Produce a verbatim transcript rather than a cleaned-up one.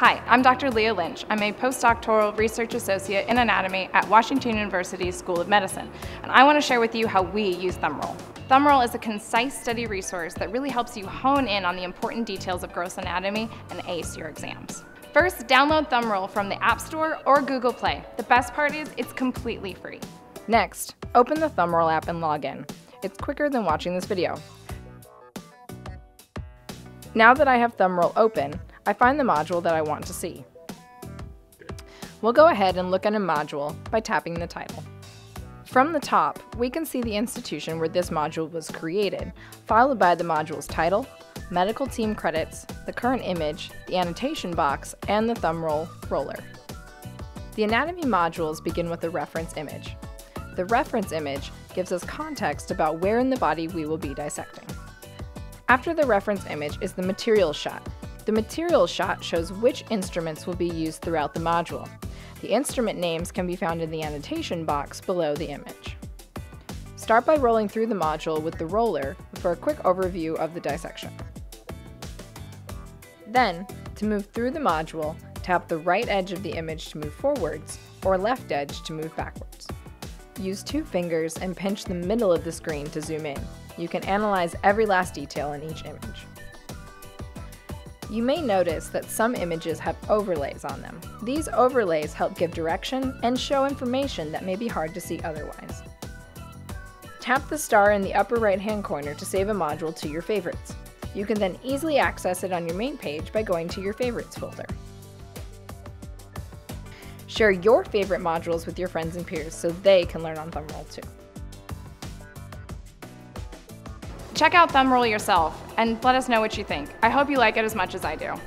Hi, I'm Doctor Leigha Lynch. I'm a postdoctoral research associate in anatomy at Washington University School of Medicine, and I want to share with you how we use Thumbroll. Thumbroll is a concise study resource that really helps you hone in on the important details of gross anatomy and ace your exams. First, download Thumbroll from the App Store or Google Play. The best part is it's completely free. Next, open the Thumbroll app and log in. It's quicker than watching this video. Now that I have Thumbroll open, I find the module that I want to see. We'll go ahead and look at a module by tapping the title. From the top, we can see the institution where this module was created, followed by the module's title, medical team credits, the current image, the annotation box, and the Thumbroll roller. The anatomy modules begin with a reference image. The reference image gives us context about where in the body we will be dissecting. After the reference image is the material shot. The material shot shows which instruments will be used throughout the module. The instrument names can be found in the annotation box below the image. Start by rolling through the module with the roller for a quick overview of the dissection. Then, to move through the module, tap the right edge of the image to move forwards or left edge to move backwards. Use two fingers and pinch the middle of the screen to zoom in. You can analyze every last detail in each image. You may notice that some images have overlays on them. These overlays help give direction and show information that may be hard to see otherwise. Tap the star in the upper right-hand corner to save a module to your favorites. You can then easily access it on your main page by going to your favorites folder. Share your favorite modules with your friends and peers so they can learn on Thumbroll too. Check out Thumbroll yourself and let us know what you think. I hope you like it as much as I do.